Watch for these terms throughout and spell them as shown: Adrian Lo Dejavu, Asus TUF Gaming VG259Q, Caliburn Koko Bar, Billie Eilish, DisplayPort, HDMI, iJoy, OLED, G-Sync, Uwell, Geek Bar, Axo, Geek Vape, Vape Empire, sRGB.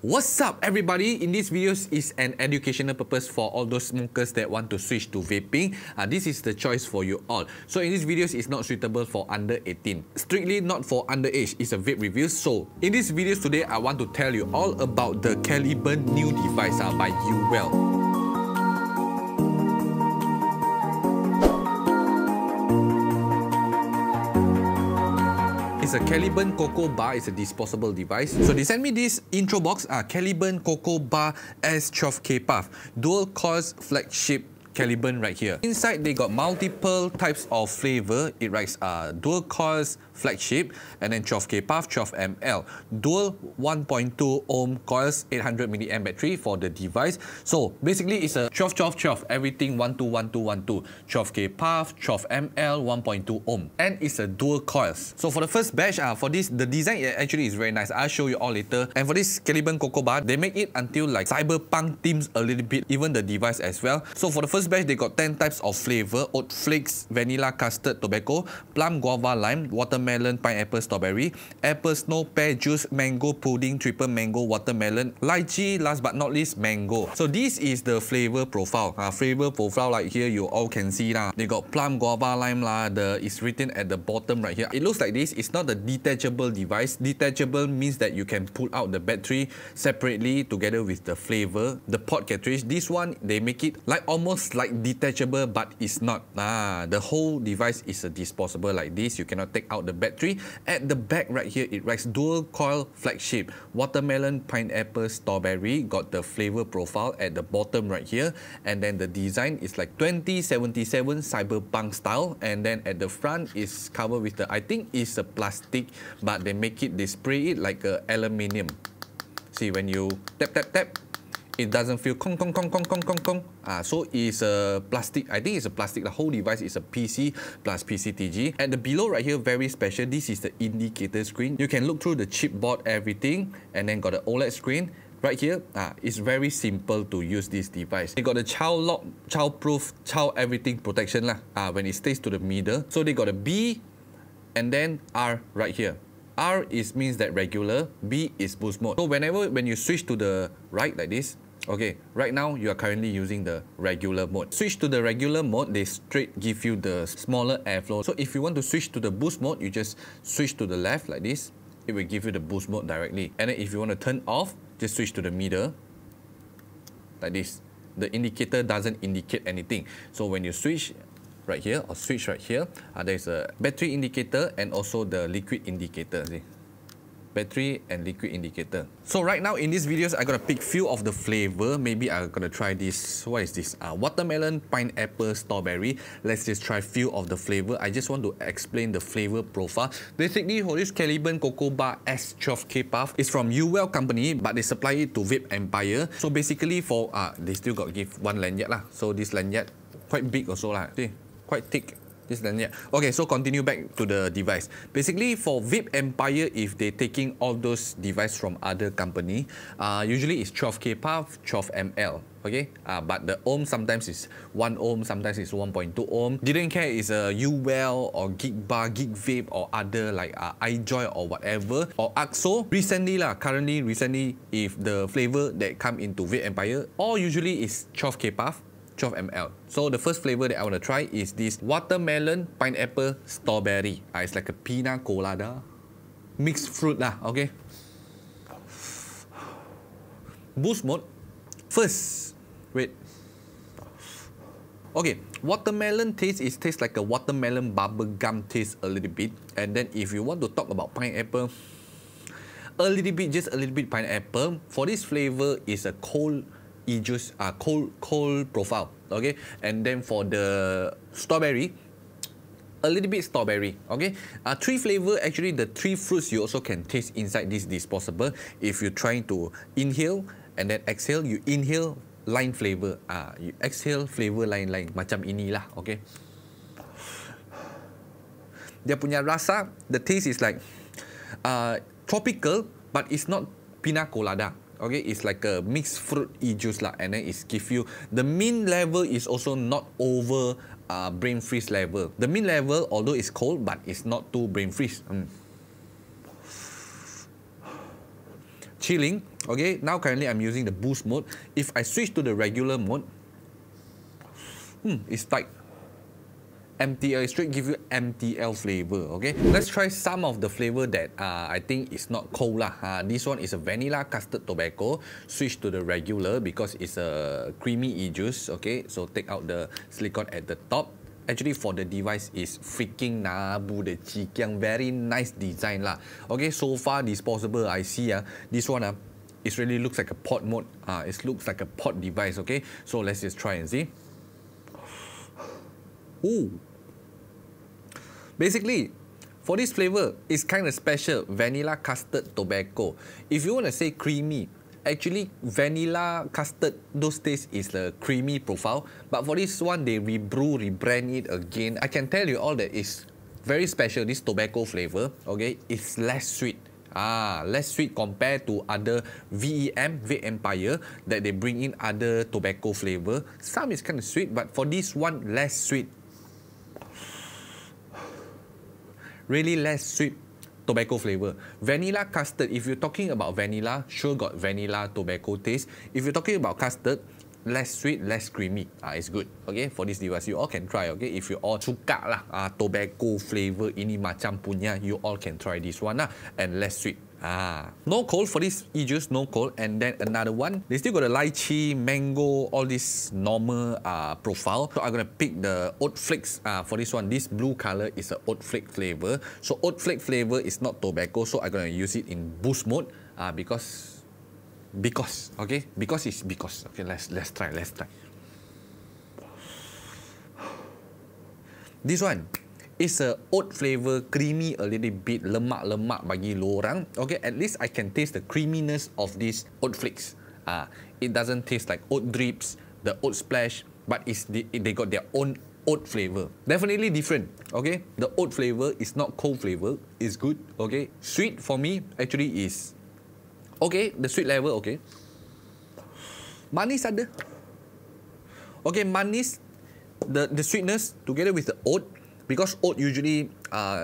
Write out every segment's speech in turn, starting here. What's up everybody? In this video is an educational purpose for all those smokers that want to switch to vaping. This is the choice for you all. So in this video is not suitable for under 18. Strictly not for underage. It's a vape review. So in this video today, I want to tell you all about the Caliburn new device by Uwell. It's a Caliburn Koko Bar. It's a disposable device. So they sent me this intro box, Caliburn Koko Bar S12K Puff. Dual course flagship Caliburn right here. Inside, they got multiple types of flavor. It writes dual course flagship and then 12K Puff, 12 ml. Dual 1.2 ohm coils, 800 mAh battery for the device. So basically, it's a 12, 12, 12, everything 1, 2, 1, 2, 1, 2. 12K Puff, 12 ml, 1.2 ohm, and it's a dual coils. So for the first batch, for this, the design actually is very nice. I'll show you all later. And for this Caliburn Koko Bar, they make it until like cyberpunk themes a little bit, even the device as well. So for the first batch, they got 10 types of flavor: oat flakes, vanilla, custard, tobacco, plum, guava, lime, watermelon, pineapple, strawberry, apple, snow, pear juice, mango pudding, triple mango, watermelon, lychee, last but not least, mango. So this is the flavor profile. Flavor profile like here, you all can see lah. They got plum, guava, lime lah. It's written at the bottom right here. It looks like this. It's not a detachable device. Detachable means that you can pull out the battery separately together with the flavor. The pod cartridge, this one, they make it like almost like detachable, but it's not. The whole device is a disposable like this. You cannot take out the battery. At the back right here, it writes dual coil flagship, watermelon, pineapple, strawberry. Got the flavor profile at the bottom right here, and then the design is like 2077 cyberpunk style. And then at the front is covered with the, I think it's a plastic, but they make it, they spray it like a aluminium. See, when you tap tap tap, it doesn't feel kong kong kong kong kong kong kong. So it's a plastic. I think it's a plastic. The whole device is a PC plus PCTG. At the below right here, very special. This is the indicator screen. You can look through the chipboard, everything, and then got the OLED screen. Right here, it's very simple to use this device. They got the child lock, child proof, child everything protection lah. When it stays to the middle. So they got a B and then R right here. R is means that regular, B is boost mode. So when you switch to the right like this, okay, right now you are currently using the regular mode. Switch to the regular mode, they straight give you the smaller airflow. So if you want to switch to the boost mode, you just switch to the left like this. It will give you the boost mode directly. And then if you want to turn off, just switch to the middle like this. The indicator doesn't indicate anything. So when you switch right here or switch right here, there's a battery indicator and also the liquid indicator. See? Battery and liquid indicator. So right now in this video, I gotta pick few of the flavor. Maybe I'm gonna try this. What is this? Watermelon, pineapple, strawberry. Let's just try few of the flavor. I just want to explain the flavor profile. Basically, this Caliburn Koko Bar S12K Puff is from Uwell company, but they supply it to Vape Empire. So basically, for they still got give one lanyard lah. So this lanyard quite big also lah. See, quite thick. This lanyard. Okay, so continue back to the device. Basically, for Vape Empire, if they're taking all those devices from other company, usually it's 12K Puff, 12 ml. Okay, but the ohm sometimes is 1 ohm, sometimes it's 1.2 ohm. Didn't care it's a Uwell or Geek Bar, Geek Vape or other like iJoy or whatever. Or Axo, recently lah, currently, recently, if the flavor that come into Vape Empire, all usually is 12K Puff, 12 ml. So the first flavor that I want to try is this watermelon, pineapple, strawberry. It's like a pina colada, mixed fruit lah. Okay. Boost mode. First, wait. Okay, watermelon taste is tastes like a watermelon bubble gum taste a little bit. And then if you want to talk about pineapple, a little bit, just a little bit pineapple. For this flavor is a cold. E-juice, cold profile, okay? And then for the strawberry, a little bit strawberry, okay? Three flavor, actually the three fruits you also can taste inside this disposable. If you're trying to inhale and then exhale, you inhale lime flavor, you exhale flavor lime, macam inilah, okay? Dia punya rasa, the taste is like tropical, but it's not pina colada. Okay, it's like a mixed fruit e-juice lah, and then it's give you the min level is also not over brain freeze level. The min level, although it's cold, but it's not too brain freeze. chilling. Okay, now currently I'm using the boost mode. If I switch to the regular mode, it's tight. MTL, it straight give you MTL flavor, okay? Let's try some of the flavor that I think is not cold lah. This one is a vanilla custard tobacco. Switch to the regular because it's a creamy e-juice, okay? So take out the silicone at the top. Actually, for the device, is freaking Nabu the Chikyang. Very nice design lah. Okay, so far disposable, I see this one it really looks like a pod mode. It looks like a pod device, okay? So let's just try and see. Ooh. Basically, for this flavor, it's kind of special, vanilla custard tobacco. If you want to say creamy, actually vanilla custard, those tastes is the creamy profile. But for this one, they rebrew, rebrand it again. I can tell you all that it's very special, this tobacco flavor, okay? It's less sweet. Less sweet compared to other VEM, Vape Empire, that they bring in other tobacco flavor. Some is kind of sweet, but for this one, less sweet. Really less sweet tobacco flavor. Vanilla custard, if you're talking about vanilla, sure got vanilla tobacco taste. If you're talking about custard, less sweet, less creamy. It's good. Okay, for this device, you all can try. Okay, if you all suka lah tobacco flavor ini macam punya, you all can try this one lah, and less sweet. No cold for this e-juice, no cold. And then another one, they still got a lychee, mango, all this normal profile. So I'm gonna pick the oat flakes for this one. This blue color is an oat flake flavor. So oat flake flavor is not tobacco, so I'm gonna use it in boost mode because okay, because it's because okay. Let's try. This one is a oat flavor, creamy a little bit, lemak-lemak bagi lorang. Okay, at least I can taste the creaminess of this oat flakes. It doesn't taste like oat drips, the oat splash, but it's they got their own oat flavor. Definitely different. Okay, the oat flavor is not cold flavor. It's good. Okay, sweet for me actually is. Okay, the sweet level, okay. Manis ada. Okay, manis, the sweetness together with the oat, because oat usually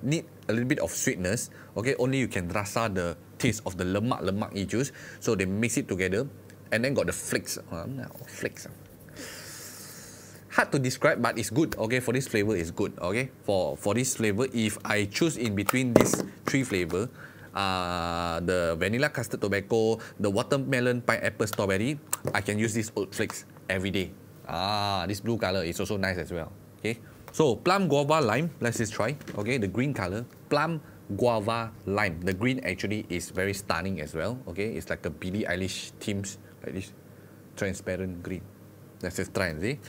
need a little bit of sweetness, okay, only you can rasa the taste of the lemak-lemak e-juice, so they mix it together, and then got the flakes. Hard to describe, but it's good, okay, for this flavor, it's good, okay. For this flavor, if I choose in between these three flavor, the vanilla custard tobacco, the watermelon pineapple strawberry, I can use these oat flakes every day. This blue color is also nice as well. Okay, so plum guava lime. Let's just try. Okay, the green color, plum guava lime. The green actually is very stunning as well. Okay, it's like a Billie Eilish themes, like this transparent green. Let's just try and see.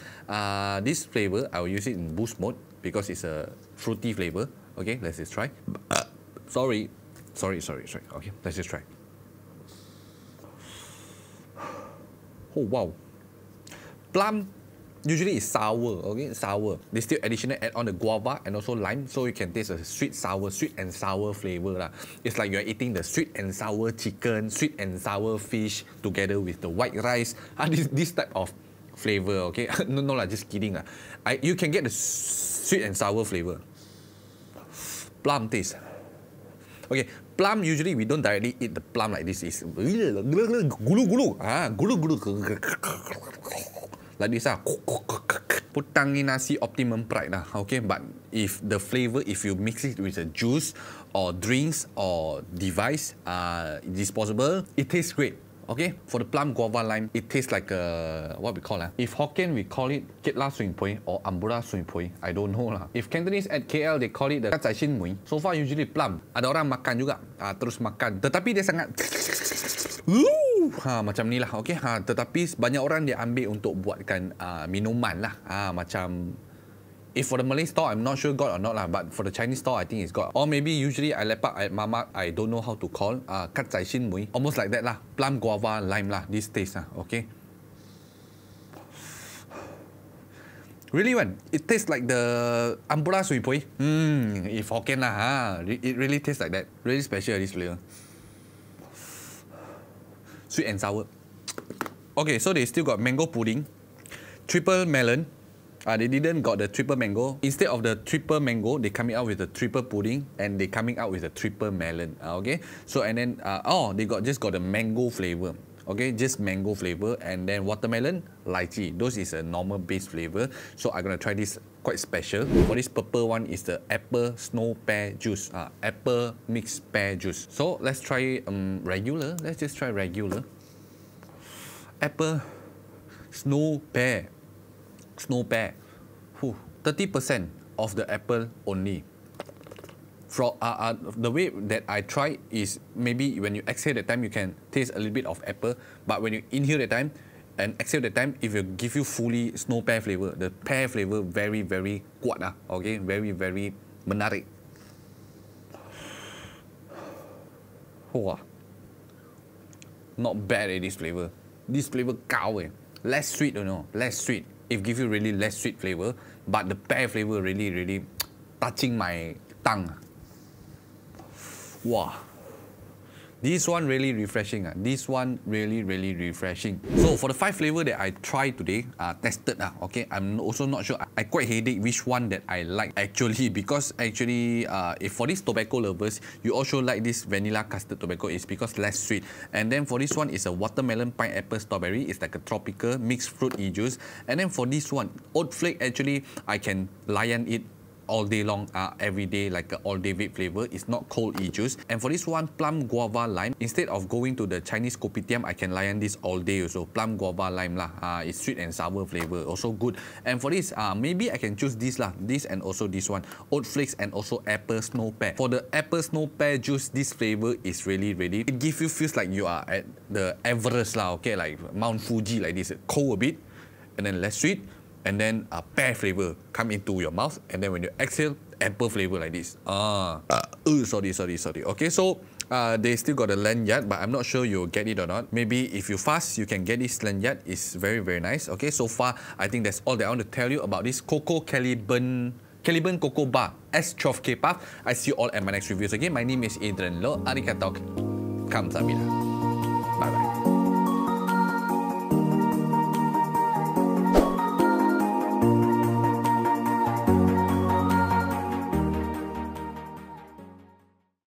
This flavor I will use it in boost mode because it's a fruity flavor. Okay, let's just try. Sorry. Okay, let's just try. Oh, wow. Plum usually is sour, okay? Sour. They still additional add on the guava and also lime, so you can taste a sweet and sour flavor lah. It's like you're eating the sweet and sour chicken, sweet and sour fish together with the white rice. This type of flavor, okay? No lah, just kidding lah. You can get the sweet and sour flavor. Plum taste. Okay, plum usually we don't directly eat the plum like this. It's gulu-gulu. Gulu-gulu. Like this. Putangi nasi optimum pride lah. Okay, but if the flavor, if you mix it with a juice or drinks or device, disposable, it tastes great. Okay, for the plum guava lime, it tastes like a, what we call if Hokkien, we call it Ketla Swing Poi or Ambura Swing Poi. I don't know lah. If Cantonese at KL, they call it the Kacai Shin Mui. So far, usually plum. Ada orang makan juga. Terus makan. Tetapi dia sangat... macam ni lah. Okay, tetapi banyak orang dia ambil untuk buatkan minuman lah. Macam... If for the Malay store, I'm not sure got or not lah, but for the Chinese store, I think it's got. Or maybe usually I lepak at Mama, I don't know how to call. Kat Zai Shin Mui, almost like that lah. Plum, guava, lime lah. This taste lah, okay. Really one, it tastes like the Ambura Sui Poi. If Hokkien lah, it really tastes like that. Really special this flavor. Sweet and sour. Okay, so they still got mango pudding, triple melon. They didn't got the triple mango. Instead of the triple mango, they coming out with the triple pudding, and they coming out with the triple melon. Okay, so and then oh, they just got the mango flavor. Okay, just mango flavor, and then watermelon, lychee. Those is a normal base flavor. So I'm gonna try this quite special. For this purple one is the apple snow pear juice. Apple mixed pear juice. So let's try regular. Let's just try regular. Apple snow pear. Snow pear. 30% of the apple only. From the way that I tried is maybe when you exhale that time you can taste a little bit of apple, but when you inhale that time and exhale that time, it will give you fully snow pear flavor. The pear flavor very kuat lah. Okay, very menarik. Wah, not bad this flavor. This flavor kau less sweet, you know, less sweet. It gives you really less sweet flavor, but the pear flavor really touching my tongue. Wow, this one really refreshing. This one really refreshing. So for the 5 flavor that I tried today, tested. Okay, I'm also not sure. I quite headache which one that I like actually, because actually, if for this tobacco lovers, you also like this vanilla custard tobacco is because less sweet. And then for this one is a watermelon pineapple strawberry. It's like a tropical mixed fruit e-juice. And then for this one, oat flake, actually I can lion it all day long, every day, like all day vape flavor. It's not cold e-juice. And for this one, plum guava lime. Instead of going to the Chinese kopitiam, I can lion this all day also. Plum guava lime lah. It's sweet and sour flavor, also good. And for this, maybe I can choose this lah. This and also this one, oat flakes and also apple snow pear. For the apple snow pear juice, this flavor is really. It gives you feels like you are at the Everest lah. Okay, like Mount Fuji like this, cold a bit, and then less sweet. And then a pear flavor come into your mouth, and then when you exhale, apple flavor like this. Sorry. Okay, so they still got a lanyard, but I'm not sure you'll get it or not. Maybe if you fast, you can get this lanyard. It's very nice. Okay, so far I think that's all that I want to tell you about this Koko Caliburn Koko Bar S12K Puff. I see you all at my next reviews again. My name is Adrian Lo. Arigatou. Kamsahamnida. Bye bye.